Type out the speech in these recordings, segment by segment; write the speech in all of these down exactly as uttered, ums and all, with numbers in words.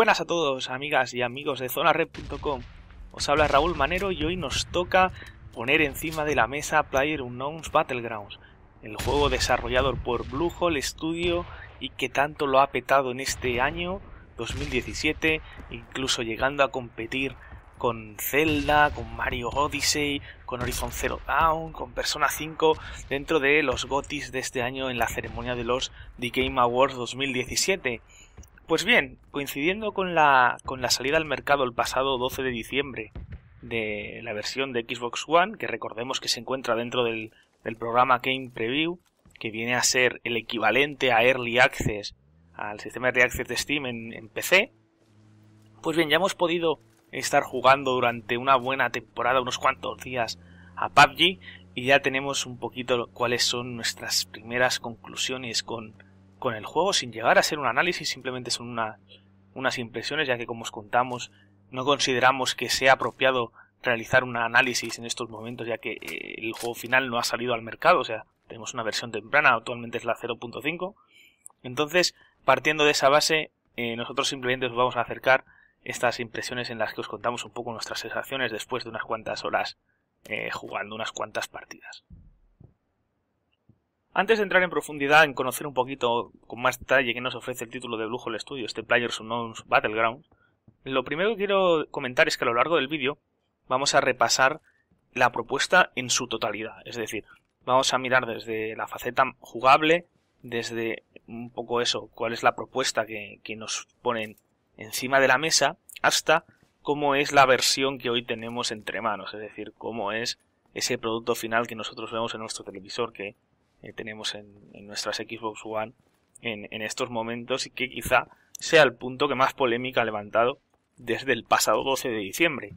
buenas a todos, amigas y amigos de Zona Red punto com. Os habla Raúl Manero y hoy nos toca poner encima de la mesa Player Unknown's Battlegrounds, el juego desarrollado por Bluehole Studio y que tanto lo ha petado en este año dos mil diecisiete, incluso llegando a competir con Zelda, con Mario Odyssey, con Horizon Zero Dawn, con Persona cinco, dentro de los GOTYs de este año en la ceremonia de los The Game Awards dos mil diecisiete. Pues bien, coincidiendo con la, con la salida al mercado el pasado doce de diciembre de la versión de Xbox One, que recordemos que se encuentra dentro del, del programa Game Preview, que viene a ser el equivalente a Early Access, al sistema Early Access de Steam en, en P C, pues bien, ya hemos podido estar jugando durante una buena temporada, unos cuantos días, a P U B G, y ya tenemos un poquito cuáles son nuestras primeras conclusiones con, con el juego, sin llegar a ser un análisis, simplemente son una, unas impresiones, ya que como os contamos, no consideramos que sea apropiado realizar un análisis en estos momentos, ya que eh, el juego final no ha salido al mercado, o sea, tenemos una versión temprana, actualmente es la cero punto cinco, entonces, partiendo de esa base, eh, nosotros simplemente os vamos a acercar estas impresiones en las que os contamos un poco nuestras sensaciones después de unas cuantas horas eh, jugando unas cuantas partidas. Antes de entrar en profundidad en conocer un poquito con más detalle que nos ofrece el título de Bluehole Studio, este PlayerUnknown's Battlegrounds, lo primero que quiero comentar es que a lo largo del vídeo vamos a repasar la propuesta en su totalidad, es decir, vamos a mirar desde la faceta jugable, desde un poco eso, cuál es la propuesta que, que nos ponen encima de la mesa, hasta cómo es la versión que hoy tenemos entre manos, es decir, cómo es ese producto final que nosotros vemos en nuestro televisor, que eh, tenemos en, en nuestras Xbox One en, en estos momentos, y que quizá sea el punto que más polémica ha levantado desde el pasado doce de diciembre,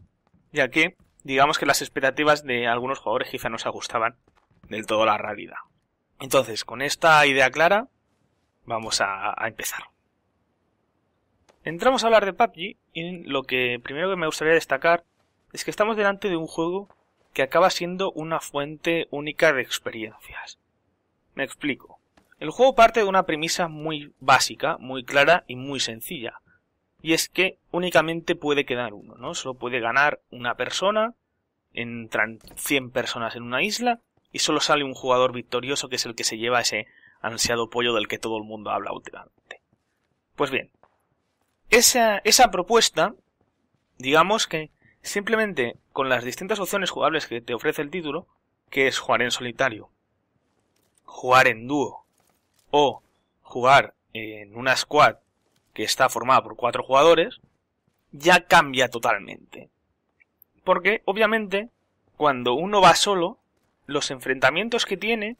ya que digamos que las expectativas de algunos jugadores quizá no se ajustaban del todo a la realidad. Entonces, con esta idea clara, vamos a, a empezar. Entramos a hablar de P U B G y lo que primero que me gustaría destacar es que estamos delante de un juego que acaba siendo una fuente única de experiencias. Me explico. El juego parte de una premisa muy básica, muy clara y muy sencilla. Y es que únicamente puede quedar uno, ¿no? Solo puede ganar una persona, entran cien personas en una isla y solo sale un jugador victorioso que es el que se lleva ese ansiado pollo del que todo el mundo habla últimamente. Pues bien, Esa, esa propuesta, digamos que simplemente con las distintas opciones jugables que te ofrece el título, que es jugar en solitario, jugar en dúo o jugar en una squad que está formada por cuatro jugadores, ya cambia totalmente. Porque obviamente cuando uno va solo, los enfrentamientos que tiene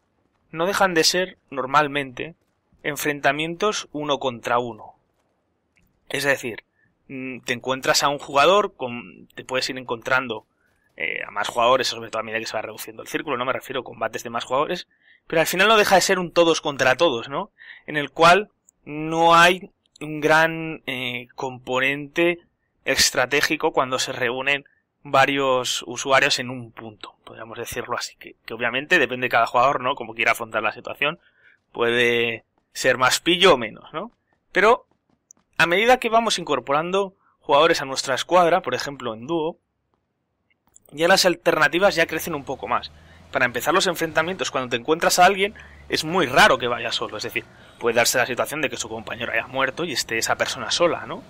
no dejan de ser normalmente enfrentamientos uno contra uno. Es decir, te encuentras a un jugador, con, te puedes ir encontrando eh, a más jugadores, sobre todo a medida que se va reduciendo el círculo, no me refiero a combates de más jugadores, pero al final no deja de ser un todos contra todos, ¿no? En el cual no hay un gran eh, componente estratégico cuando se reúnen varios usuarios en un punto, podríamos decirlo así, que, que obviamente depende de cada jugador, ¿no? Como quiera afrontar la situación, puede ser más pillo o menos, ¿no? Pero a medida que vamos incorporando jugadores a nuestra escuadra, por ejemplo en dúo, ya las alternativas ya crecen un poco más. Para empezar los enfrentamientos, cuando te encuentras a alguien, es muy raro que vaya solo. Es decir, puede darse la situación de que su compañero haya muerto y esté esa persona sola, ¿no?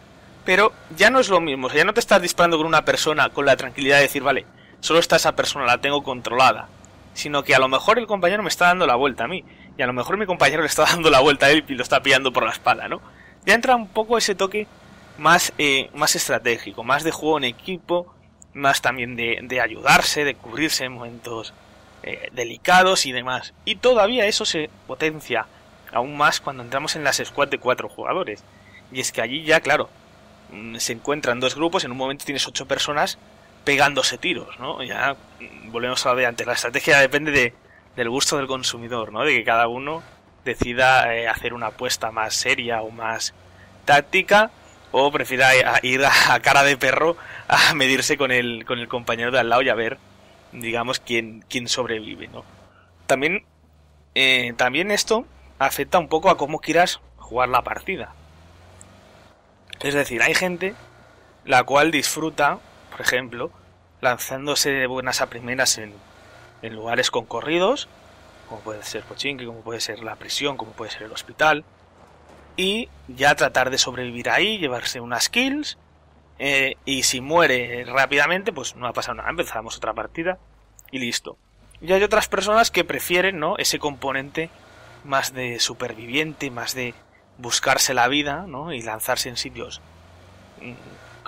Pero ya no es lo mismo, o sea, ya no te estás disparando con una persona con la tranquilidad de decir, vale, solo está esa persona, la tengo controlada. Sino que a lo mejor el compañero me está dando la vuelta a mí, y a lo mejor mi compañero le está dando la vuelta a él y lo está pillando por la espalda, ¿no? Ya entra un poco ese toque más, eh, más estratégico, más de juego en equipo, más también de, de ayudarse, de cubrirse en momentos eh, delicados y demás. Y todavía eso se potencia aún más cuando entramos en las squads de cuatro jugadores. Y es que allí ya, claro, se encuentran dos grupos, en un momento tienes ocho personas pegándose tiros, ¿no? Ya volvemos a lo de antes, la estrategia depende de, del gusto del consumidor, ¿no? De que cada uno decida eh, hacer una apuesta más seria o más táctica, o prefiera a, a ir a, a cara de perro a medirse con el, con el compañero de al lado y a ver, digamos, quién, quién sobrevive, ¿no? También, eh, también esto afecta un poco a cómo quieras jugar la partida. Es decir, hay gente la cual disfruta, por ejemplo, lanzándose de buenas a primeras en, en lugares concorridos, como puede ser Pochinki, como puede ser la prisión, como puede ser el hospital, y ya tratar de sobrevivir ahí, llevarse unas kills, eh, y si muere rápidamente, pues no ha pasado nada, empezamos otra partida y listo. Y hay otras personas que prefieren, ¿no?, ese componente más de superviviente, más de buscarse la vida, ¿no?, y lanzarse en sitios,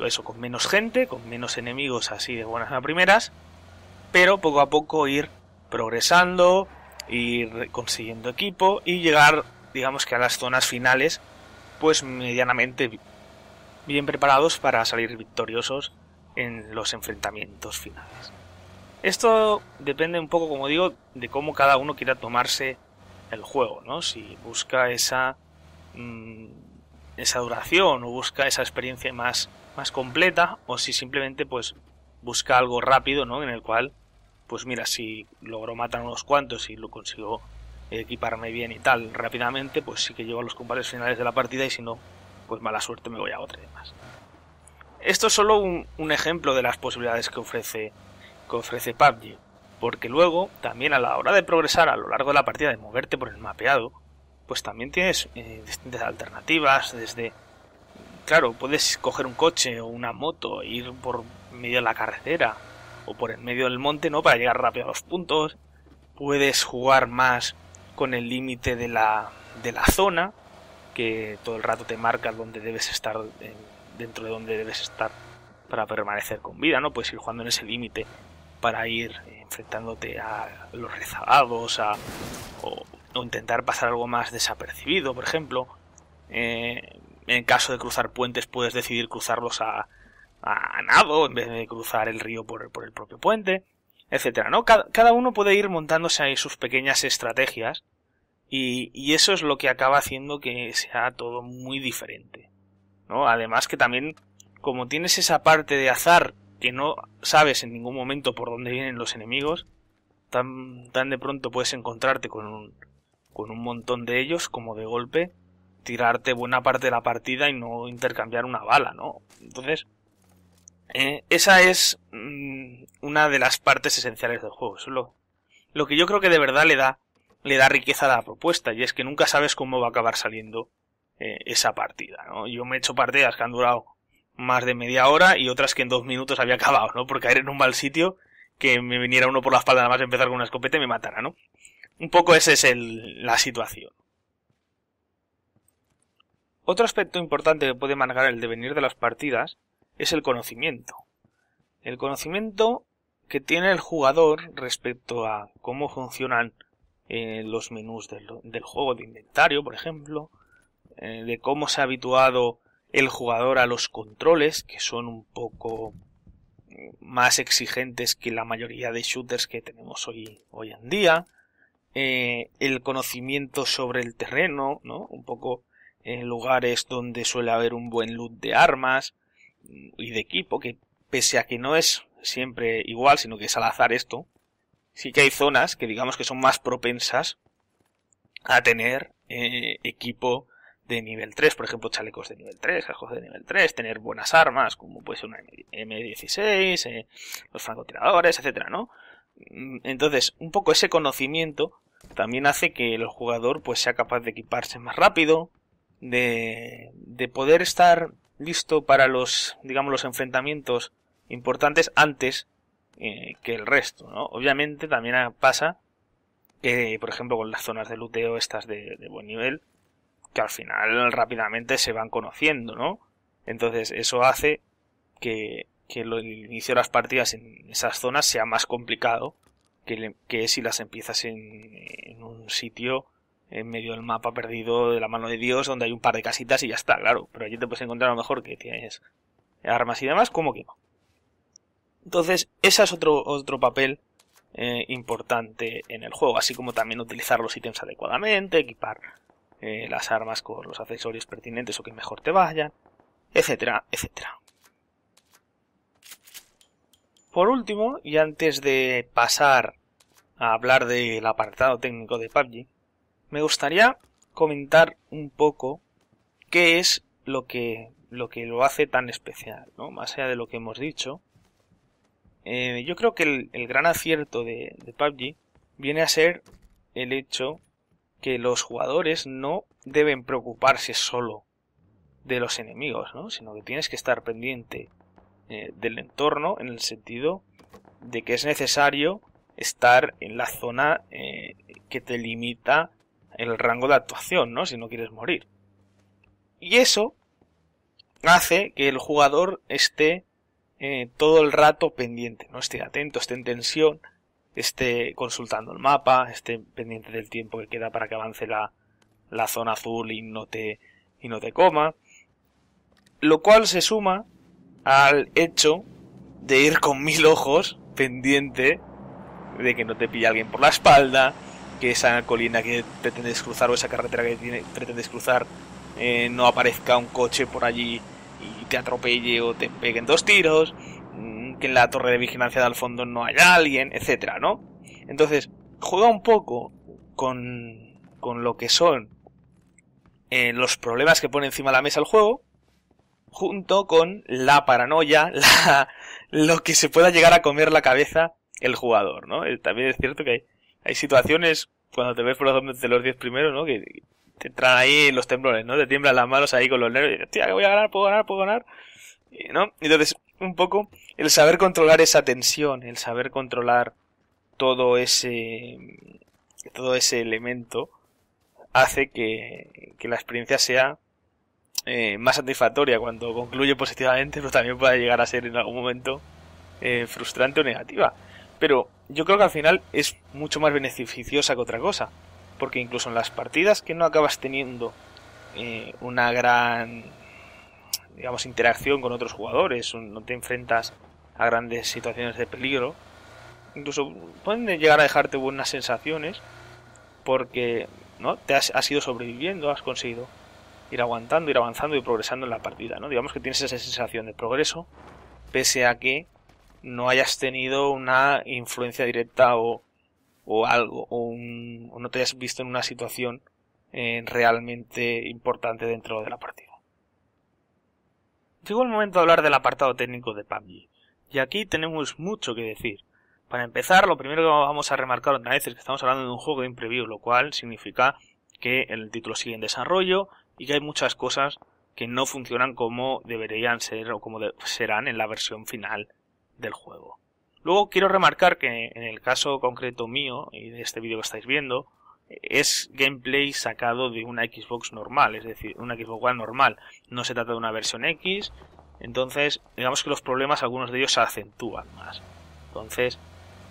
eso, con menos gente, con menos enemigos, así de buenas a primeras, pero poco a poco ir progresando, ir consiguiendo equipo y llegar, digamos que a las zonas finales, pues medianamente bien preparados para salir victoriosos en los enfrentamientos finales. Esto depende un poco, como digo, de cómo cada uno quiera tomarse el juego, ¿no? Si busca esa, mmm, esa duración, o busca esa experiencia más, más completa, o si simplemente pues busca algo rápido, ¿no?, en el cual, pues mira, si logro matar unos cuantos y lo consigo equiparme bien y tal rápidamente, pues sí que llego a los combates finales de la partida, y si no, pues mala suerte, me voy a otra y demás. Esto es solo un, un ejemplo de las posibilidades que ofrece que ofrece P U B G, porque luego también a la hora de progresar a lo largo de la partida, de moverte por el mapeado, pues también tienes eh, distintas alternativas. Desde, claro, puedes coger un coche o una moto e ir por medio de la carretera o por en medio del monte, ¿no?, para llegar rápido a los puntos. Puedes jugar más con el límite de la, de la zona, que todo el rato te marca dónde debes estar, eh, dentro de dónde debes estar para permanecer con vida, ¿no? Puedes ir jugando en ese límite para ir enfrentándote a los rezagados, a, o, o intentar pasar algo más desapercibido, por ejemplo. Eh, en caso de cruzar puentes, puedes decidir cruzarlos a, a nado, en vez de cruzar el río por, por el propio puente, etcétera, ¿no? Cada, cada uno puede ir montándose ahí sus pequeñas estrategias, y, y eso es lo que acaba haciendo que sea todo muy diferente, ¿no? Además que también, como tienes esa parte de azar, que no sabes en ningún momento por dónde vienen los enemigos, tan, tan de pronto puedes encontrarte con un, con un montón de ellos, como de golpe tirarte buena parte de la partida y no intercambiar una bala, ¿no? Entonces, eh, esa es mmm, una de las partes esenciales del juego. Eso es lo, lo que yo creo que de verdad le da, le da riqueza a la propuesta, y es que nunca sabes cómo va a acabar saliendo eh, esa partida, ¿no? Yo me he hecho partidas que han durado más de media hora y otras que en dos minutos había acabado, ¿no?, por caer en un mal sitio, que me viniera uno por la espalda nada más empezar con una escopeta y me matara, ¿no? Un poco esa es el, la situación. Otro aspecto importante que puede marcar el devenir de las partidas es el conocimiento. El conocimiento que tiene el jugador respecto a cómo funcionan eh, los menús del, del juego de inventario, por ejemplo, eh, de cómo se ha habituado el jugador a los controles, que son un poco más exigentes que la mayoría de shooters que tenemos hoy, hoy en día. Eh, el conocimiento sobre el terreno, ¿no?, un poco en lugares donde suele haber un buen loot de armas y de equipo, que pese a que no es siempre igual, sino que es al azar esto, sí que hay zonas que digamos que son más propensas a tener eh, equipo de nivel tres, por ejemplo, chalecos de nivel tres, cascos de nivel tres, tener buenas armas, como puede ser una eme dieciséis, eh, los francotiradores, etcétera, ¿no? Entonces, un poco ese conocimiento también hace que el jugador pues sea capaz de equiparse más rápido, de, de poder estar listo para los, digamos, los enfrentamientos importantes antes eh, que el resto, ¿no? Obviamente también pasa que, por ejemplo, con las zonas de looteo estas de, de buen nivel, que al final rápidamente se van conociendo, ¿no? Entonces eso hace que, que el inicio de las partidas en esas zonas sea más complicado que, le, que si las empiezas en, en un sitio en medio del mapa perdido de la mano de Dios, donde hay un par de casitas y ya está, claro. Pero allí te puedes encontrar a lo mejor que tienes armas y demás, como que no. Entonces ese es otro, otro papel eh, importante en el juego, así como también utilizar los ítems adecuadamente, equipar Eh, las armas con los accesorios pertinentes o que mejor te vayan, etcétera, etcétera. Por último, y antes de pasar a hablar del apartado técnico de P U B G, me gustaría comentar un poco qué es lo que lo que lo hace tan especial, ¿no? Más allá de lo que hemos dicho, eh, yo creo que el, el gran acierto de, de P U B G viene a ser el hecho que los jugadores no deben preocuparse solo de los enemigos, ¿no? Sino que tienes que estar pendiente eh, del entorno, en el sentido de que es necesario estar en la zona eh, que te limita el rango de actuación, ¿no? Si no quieres morir. Y eso hace que el jugador esté eh, todo el rato pendiente, ¿no? Esté atento, esté en tensión, esté consultando el mapa, esté pendiente del tiempo que queda para que avance la, la zona azul y no te, y no te coma. Lo cual se suma al hecho de ir con mil ojos pendiente de que no te pille alguien por la espalda, que esa colina que pretendes cruzar o esa carretera que tiene, pretendes cruzar, eh, no aparezca un coche por allí y te atropelle o te peguen dos tiros, que en la torre de vigilancia de al fondo no haya alguien, etcétera, ¿no? Entonces, juega un poco con, con lo que son eh, los problemas que pone encima de la mesa el juego, junto con la paranoia, la, lo que se pueda llegar a comer la cabeza el jugador, ¿no? También es cierto que hay, hay situaciones, cuando te ves por los de los diez primeros, ¿no? Que te entran ahí los temblores, ¿no? Te tiemblan las manos ahí con los nervios. Hostia, que voy a ganar, puedo ganar, puedo ganar, ¿no? Entonces, un poco el saber controlar esa tensión, el saber controlar todo ese, todo ese elemento, hace que, que la experiencia sea eh, más satisfactoria cuando concluye positivamente, pero también pueda llegar a ser en algún momento eh, frustrante o negativa. Pero yo creo que al final es mucho más beneficiosa que otra cosa, porque incluso en las partidas que no acabas teniendo eh, una gran, digamos, interacción con otros jugadores, no te enfrentas a grandes situaciones de peligro, incluso pueden llegar a dejarte buenas sensaciones, porque no te has, has ido sobreviviendo, has conseguido ir aguantando, ir avanzando y progresando en la partida, ¿no? Digamos que tienes esa sensación de progreso, pese a que no hayas tenido una influencia directa o, o algo, o, un, o no te hayas visto en una situación eh, realmente importante dentro de la partida. Llegó el momento de hablar del apartado técnico de P U B G, y aquí tenemos mucho que decir. Para empezar, lo primero que vamos a remarcar otra vez es que estamos hablando de un juego de Game Preview, lo cual significa que el título sigue en desarrollo y que hay muchas cosas que no funcionan como deberían ser o como de, serán en la versión final del juego. Luego quiero remarcar que en el caso concreto mío y de este vídeo que estáis viendo, es gameplay sacado de una Xbox normal, es decir, una Xbox One normal, no se trata de una versión X, entonces digamos que los problemas, algunos de ellos se acentúan más. Entonces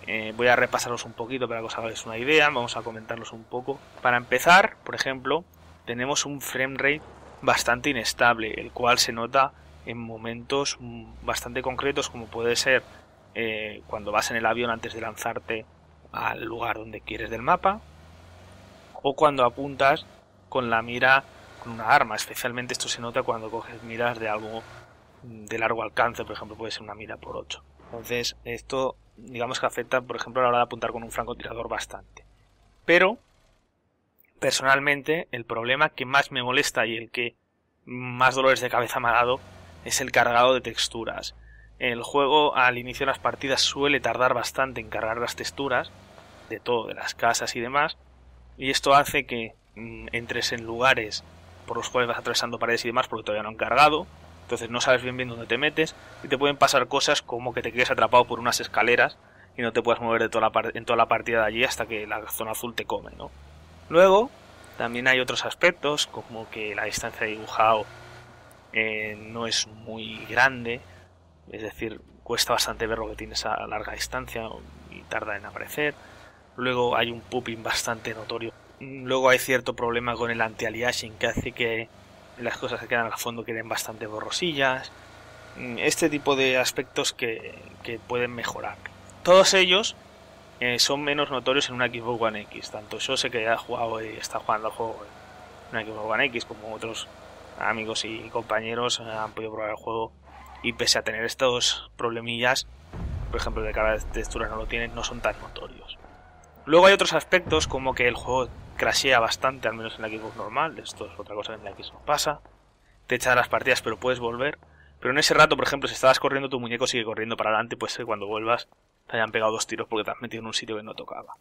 eh, voy a repasarlos un poquito para que os hagáis una idea, vamos a comentarlos un poco. Para empezar, por ejemplo, tenemos un frame rate bastante inestable, el cual se nota en momentos bastante concretos, como puede ser eh, cuando vas en el avión antes de lanzarte al lugar donde quieres del mapa, o cuando apuntas con la mira con una arma. Especialmente esto se nota cuando coges miras de algo de largo alcance, por ejemplo, puede ser una mira por ocho. Entonces esto, digamos que afecta, por ejemplo, a la hora de apuntar con un francotirador bastante. Pero personalmente el problema que más me molesta y el que más dolores de cabeza me ha dado es el cargado de texturas. El juego al inicio de las partidas suele tardar bastante en cargar las texturas de todo, de las casas y demás, y esto hace que mm, entres en lugares por los cuales vas atravesando paredes y demás porque todavía no han cargado, entonces no sabes bien bien dónde te metes y te pueden pasar cosas como que te quedes atrapado por unas escaleras y no te puedas mover de toda la en toda la partida de allí hasta que la zona azul te come, ¿no? Luego también hay otros aspectos, como que la distancia de dibujado Eh, no es muy grande, es decir, cuesta bastante ver lo que tienes a larga distancia y tarda en aparecer. Luego hay un popping bastante notorio. Luego hay cierto problema con el anti-aliasing que hace que las cosas que quedan al fondo queden bastante borrosillas. Este tipo de aspectos que, que pueden mejorar. Todos ellos eh, son menos notorios en una Xbox One X. Tanto yo sé que ya he jugado y está jugando al juego en una Xbox One X como otros amigos y compañeros han podido probar el juego, y pese a tener estos problemillas, por ejemplo de cara a textura no lo tienen, no son tan notorios. Luego hay otros aspectos como que el juego crashea bastante, al menos en la Xbox normal, esto es otra cosa que en la Xbox pasa, te echa las partidas pero puedes volver. Pero en ese rato, por ejemplo, si estabas corriendo, tu muñeco sigue corriendo para adelante, pues que cuando vuelvas te hayan pegado dos tiros porque te has metido en un sitio que no tocaba.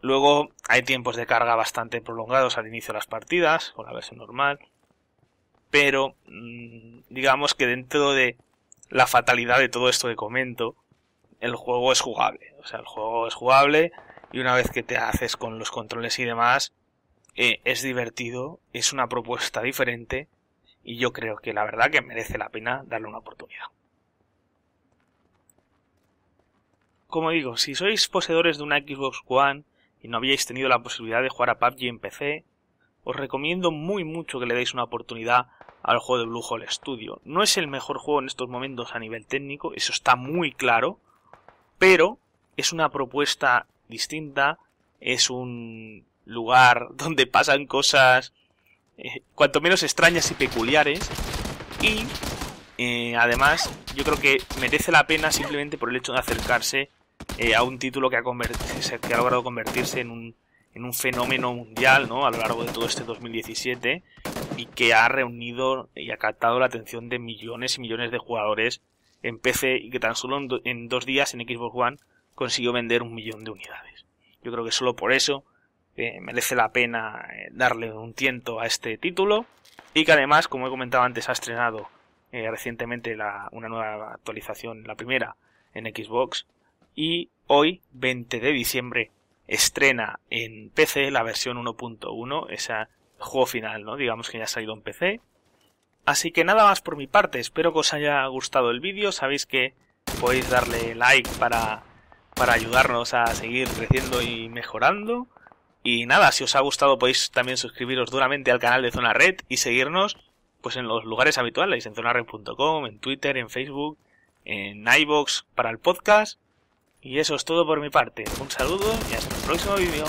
Luego hay tiempos de carga bastante prolongados al inicio de las partidas, con la versión normal. Pero digamos que dentro de la fatalidad de todo esto que comento, el juego es jugable. O sea, el juego es jugable y una vez que te haces con los controles y demás, eh, es divertido, es una propuesta diferente y yo creo que la verdad que merece la pena darle una oportunidad. Como digo, si sois poseedores de una Xbox One y no habíais tenido la posibilidad de jugar a P U B G en P C, os recomiendo muy mucho que le deis una oportunidad al juego de Bluehole Studio. No es el mejor juego en estos momentos a nivel técnico, eso está muy claro, pero es una propuesta distinta, es un lugar donde pasan cosas eh, cuanto menos extrañas y peculiares, y eh, además yo creo que merece la pena simplemente por el hecho de acercarse eh, a un título que ha, que ha logrado convertirse en un en un fenómeno mundial, ¿no?, a lo largo de todo este dos mil diecisiete y que ha reunido y ha captado la atención de millones y millones de jugadores en P C y que tan solo en, do en dos días en Xbox One consiguió vender un millón de unidades. Yo creo que solo por eso eh, merece la pena darle un tiento a este título y que además, como he comentado antes, ha estrenado eh, recientemente la, una nueva actualización, la primera en Xbox, y hoy, veinte de diciembre, estrena en P C la versión uno punto uno, ese juego final, ¿no? Digamos que ya ha salido en P C. Así que nada más por mi parte, espero que os haya gustado el vídeo. Sabéis que podéis darle like para, para ayudarnos a seguir creciendo y mejorando. Y nada, si os ha gustado podéis también suscribiros duramente al canal de Zona Red y seguirnos pues en los lugares habituales, en zona red punto com, en Twitter, en Facebook, en iVox para el podcast. Y eso es todo por mi parte. Un saludo y hasta el próximo vídeo.